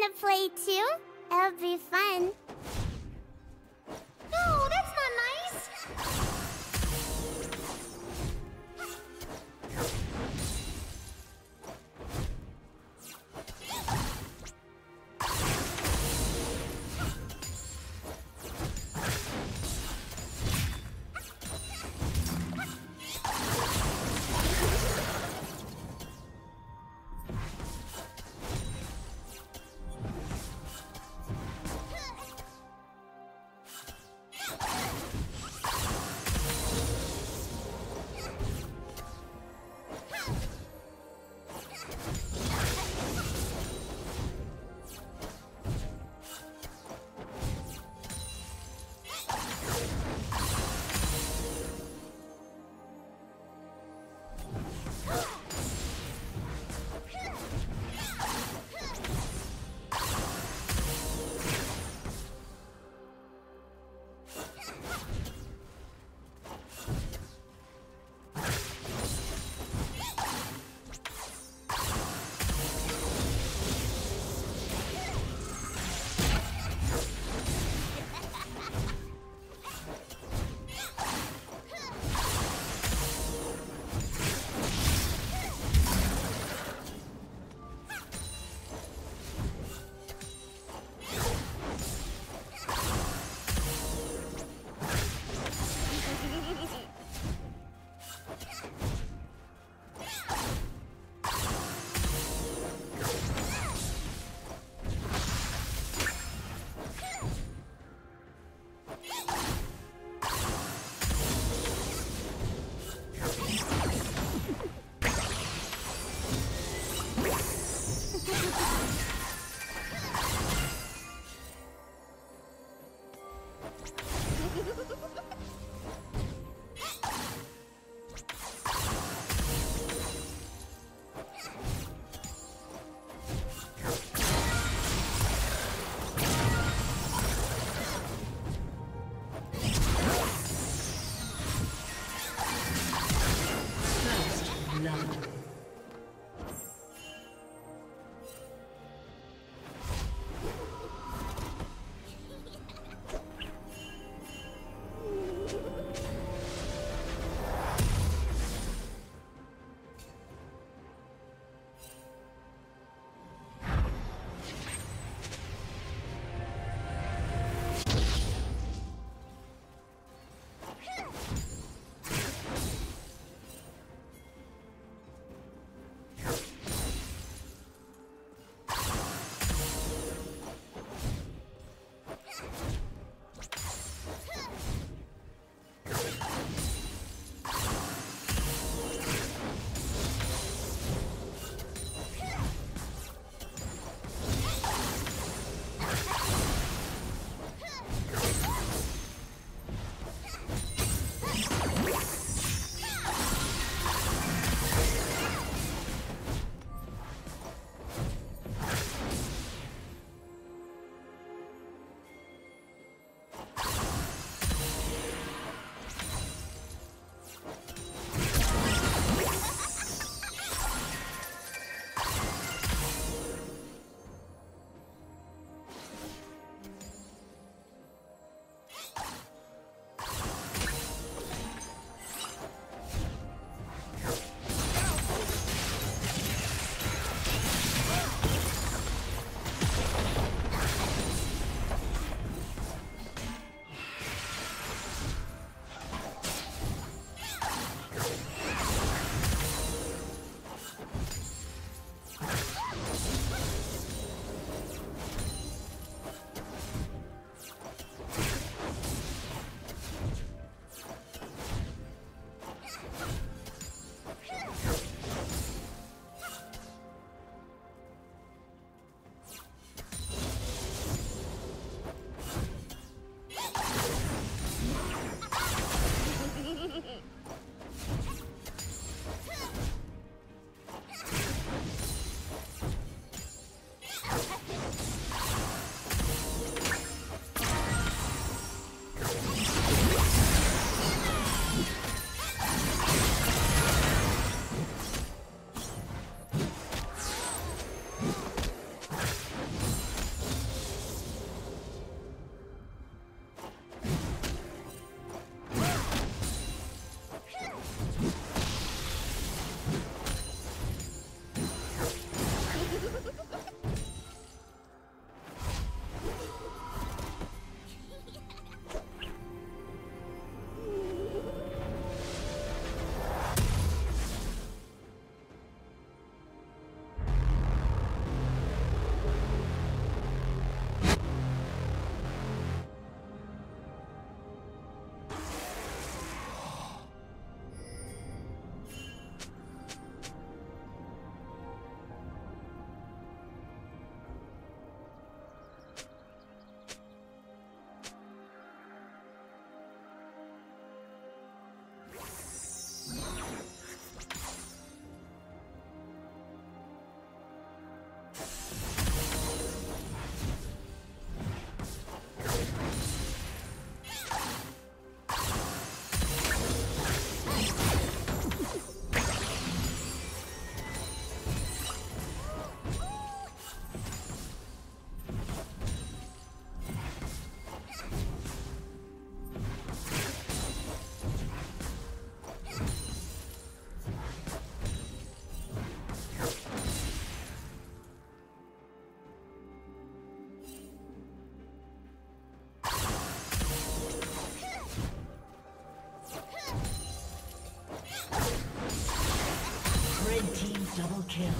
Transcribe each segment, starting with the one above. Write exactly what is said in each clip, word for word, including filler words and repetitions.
wanna play too? It'll be fun. No, that's not nice! kill.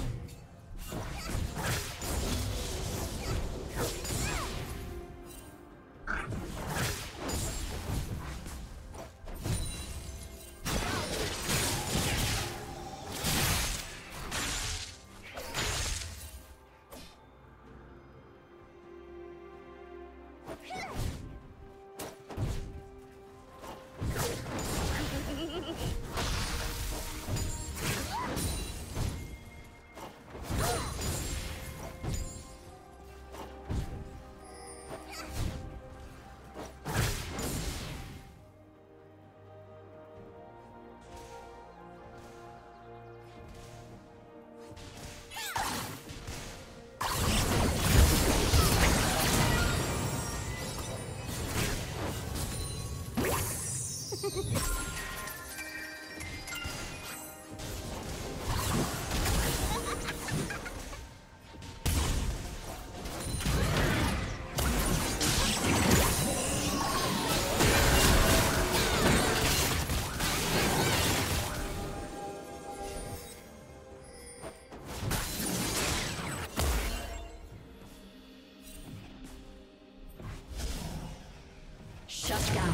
Shut down.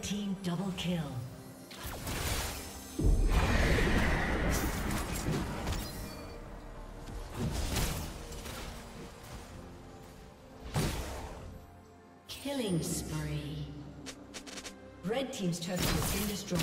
Team double kill. Killing spree. Red team's turret has been destroyed.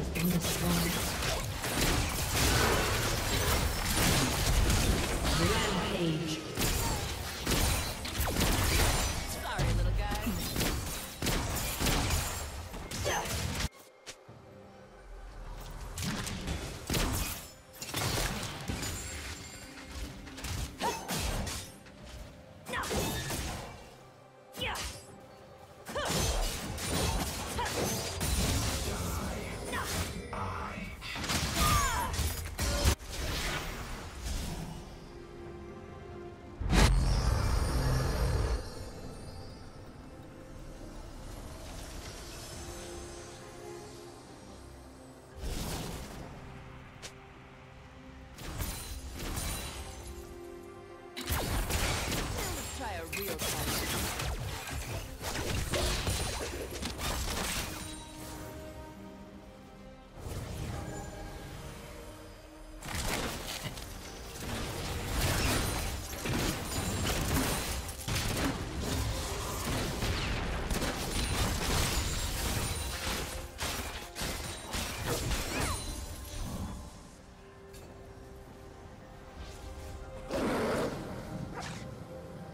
has been destroyed. Rampage. Sorry, little guy. No. Yeah.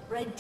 Red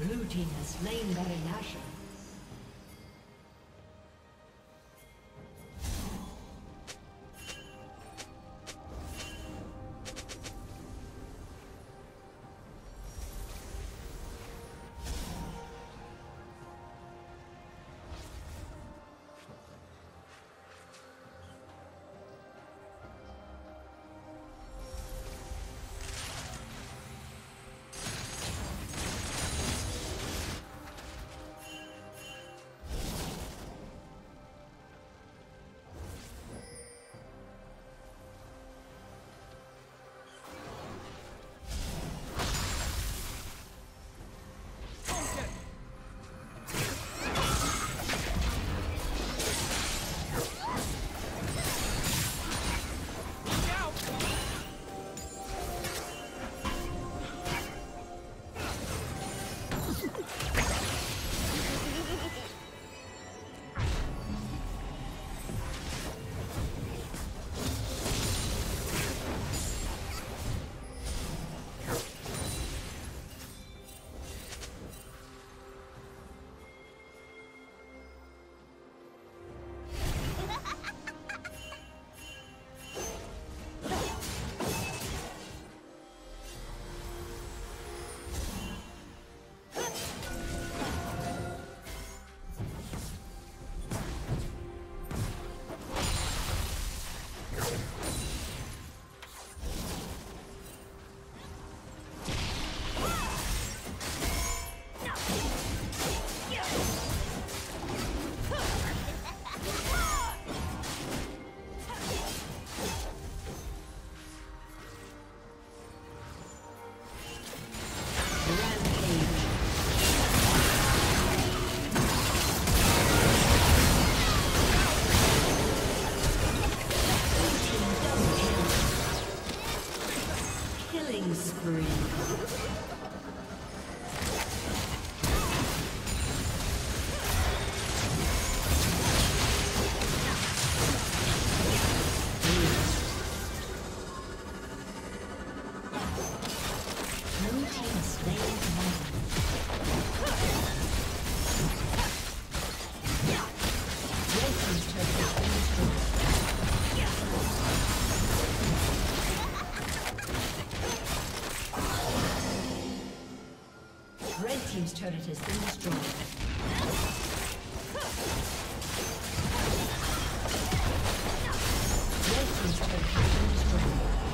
Blue team has slain Baron Nashor. Killing spree. Team's turret has been destroyed. Red team's turret has been destroyed.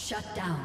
Shut down. Shut down.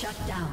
Shut down.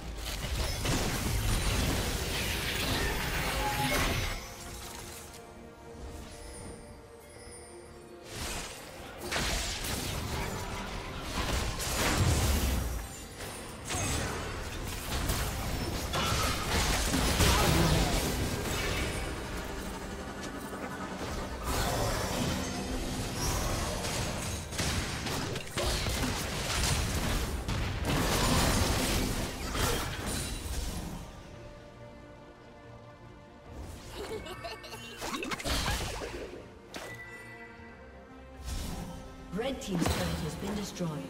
Red team's turret has been destroyed.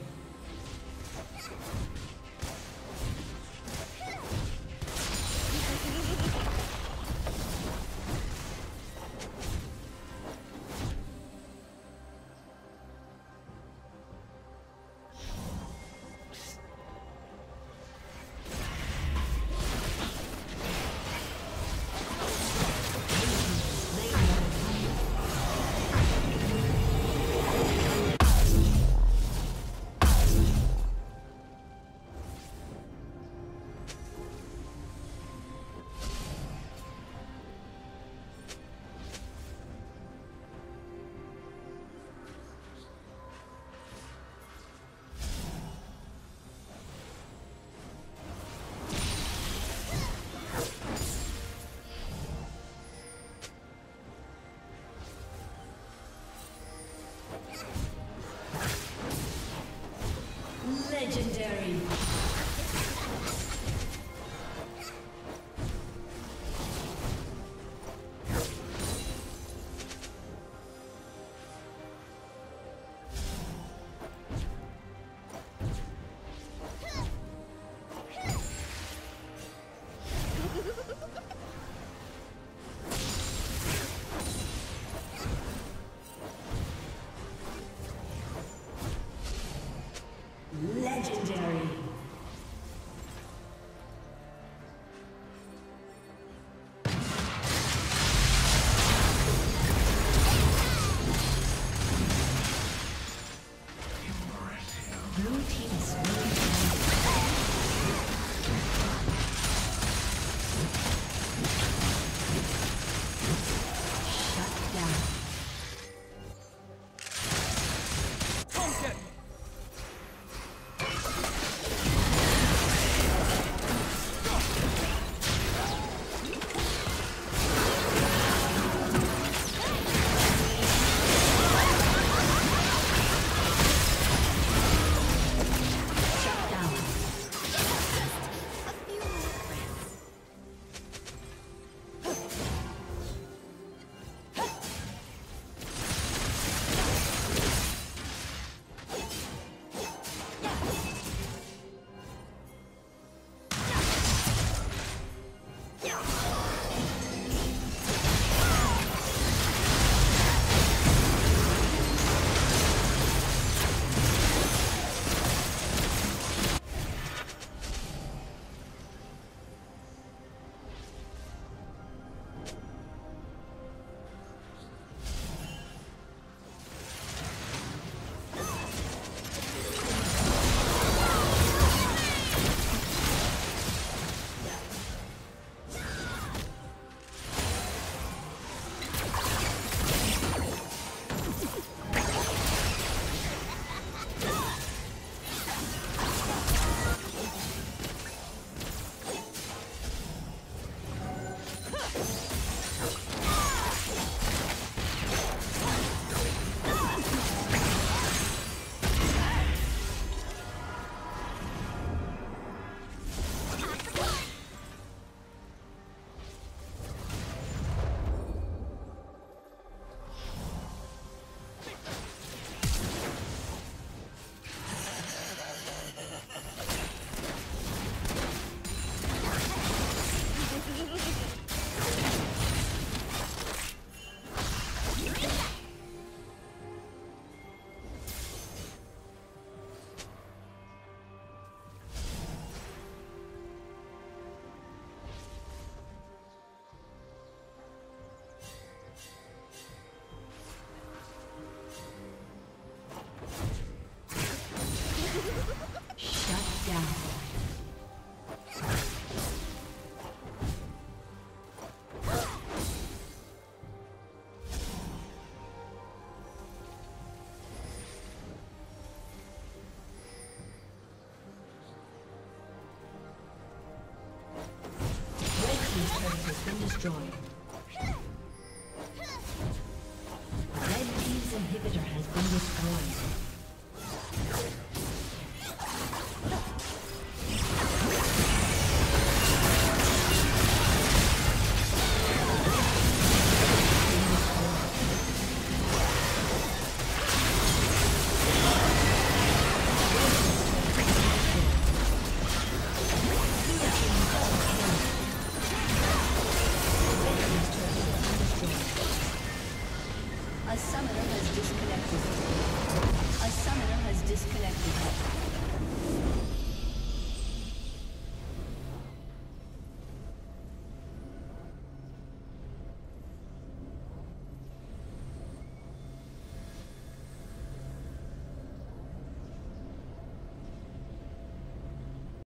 Legendary. Been destroyed. Red team's inhibitor has been destroyed. A summoner has disconnected. A summoner has disconnected.